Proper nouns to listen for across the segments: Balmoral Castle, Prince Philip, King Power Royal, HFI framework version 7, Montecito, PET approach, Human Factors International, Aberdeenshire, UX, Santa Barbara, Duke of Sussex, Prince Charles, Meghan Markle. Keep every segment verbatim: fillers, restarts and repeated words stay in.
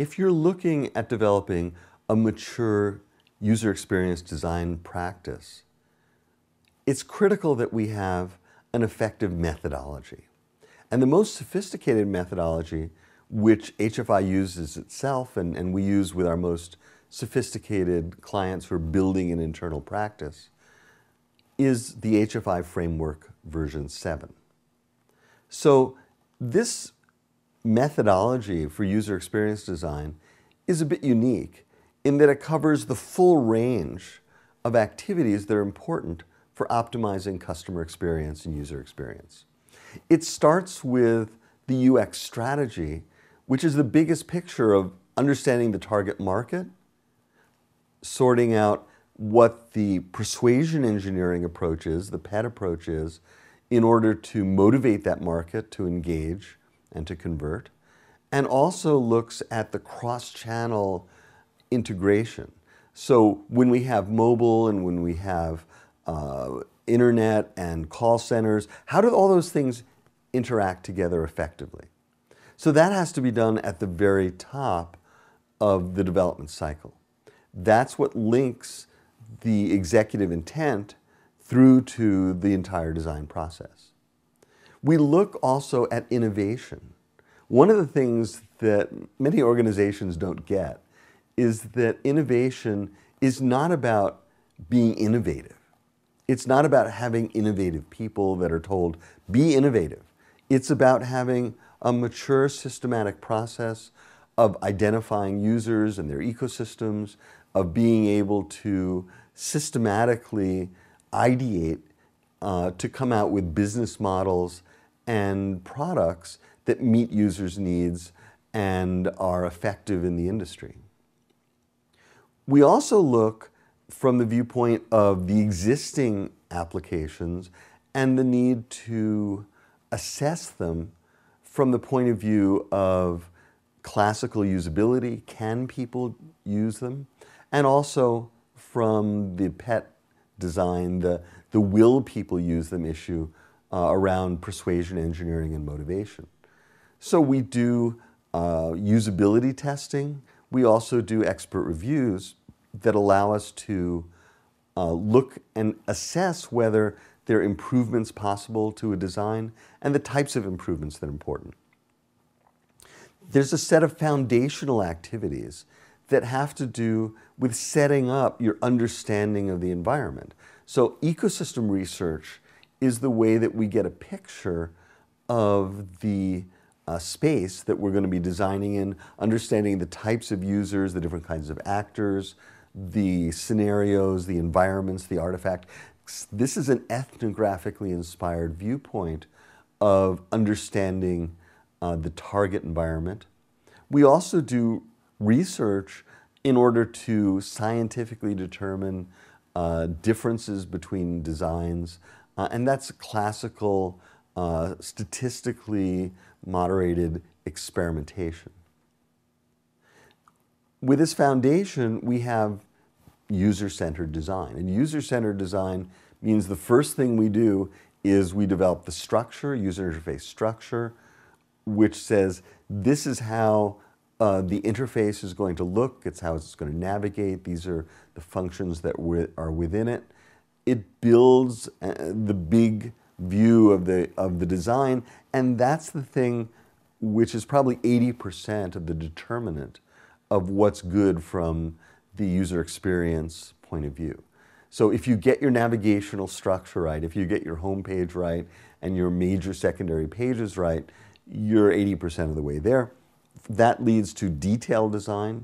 if you're looking at developing a mature user experience design practice, it's critical that we have an effective methodology. And the most sophisticated methodology, which H F I uses itself and, and we use with our most sophisticated clients who are building an internal practice, is the H F I framework version seven. So this methodology for user experience design is a bit unique in that it covers the full range of activities that are important for optimizing customer experience and user experience. It starts with the U X strategy, which is the biggest picture of understanding the target market, sorting out what the persuasion engineering approach is, the P E T approach is, in order to motivate that market to engage and to convert, and also looks at the cross-channel integration. So when we have mobile and when we have uh, internet and call centers, how do all those things interact together effectively? So that has to be done at the very top of the development cycle. That's what links the executive intent through to the entire design process. We look also at innovation. One of the things that many organizations don't get is that innovation is not about being innovative. It's not about having innovative people that are told, be innovative. It's about having a mature, systematic process of identifying users and their ecosystems, of being able to systematically ideate uh, to come out with business models and products that meet users' needs and are effective in the industry. We also look from the viewpoint of the existing applications and the need to assess them from the point of view of classical usability. Can people use them? And also from the P E T design, the, the will people use them issue uh, around persuasion engineering and motivation. So we do uh, usability testing. We also do expert reviews that allow us to uh, look and assess whether there are improvements possible to a design and the types of improvements that are important. There's a set of foundational activities that have to do with setting up your understanding of the environment. So ecosystem research is the way that we get a picture of the uh, space that we're going to be designing in, understanding the types of users, the different kinds of actors, the scenarios, the environments, the artifact. This is an ethnographically inspired viewpoint of understanding uh, the target environment. We also do research in order to scientifically determine uh, differences between designs, uh, and that's classical, uh, statistically moderated experimentation. With this foundation, we have user-centered design, and user-centered design means the first thing we do is we develop the structure, user interface structure, which says this is how Uh, the interface is going to look, it's how it's going to navigate, these are the functions that are within it. It builds uh, the big view of the, of the design, and that's the thing which is probably eighty percent of the determinant of what's good from the user experience point of view. So if you get your navigational structure right, if you get your home page right, and your major secondary pages right, you're eighty percent of the way there. That leads to detailed design,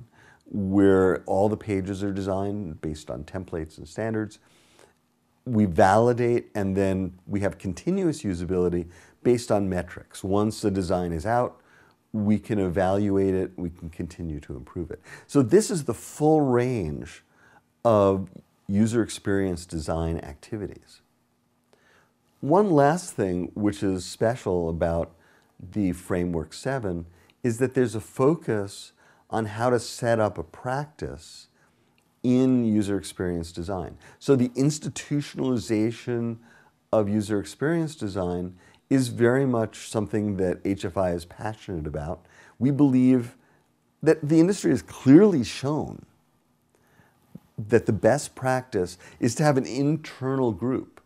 where all the pages are designed based on templates and standards. We validate, and then we have continuous usability based on metrics. Once the design is out, we can evaluate it, we can continue to improve it. So this is the full range of user experience design activities. One last thing which is special about the Framework seven is that there's a focus on how to set up a practice in user experience design. So the institutionalization of user experience design is very much something that H F I is passionate about. We believe that the industry has clearly shown that the best practice is to have an internal group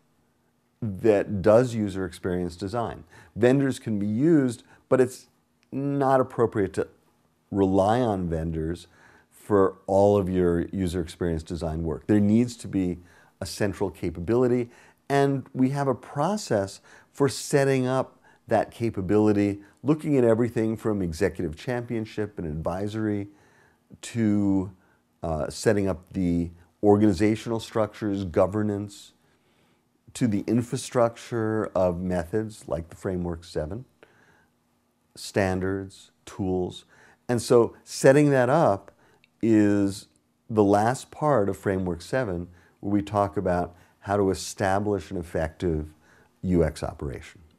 that does user experience design. Vendors can be used, but it's not appropriate to rely on vendors for all of your user experience design work. There needs to be a central capability, and we have a process for setting up that capability, looking at everything from executive championship and advisory to Uh, setting up the organizational structures, governance, to the infrastructure of methods like the Framework seven, standards, tools. And so setting that up is the last part of Framework seven, where we talk about how to establish an effective U X operation.